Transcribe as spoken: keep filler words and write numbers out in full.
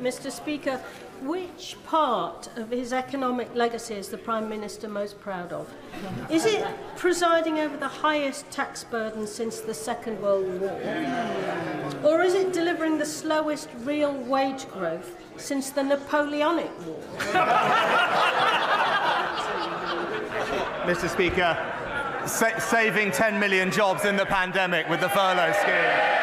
Mister Speaker, which part of his economic legacy is the Prime Minister most proud of? Is it presiding over the highest tax burden since the Second World War? Or is it delivering the slowest real wage growth since the Napoleonic War? Mister Speaker, sa saving ten million jobs in the pandemic with the furlough scheme.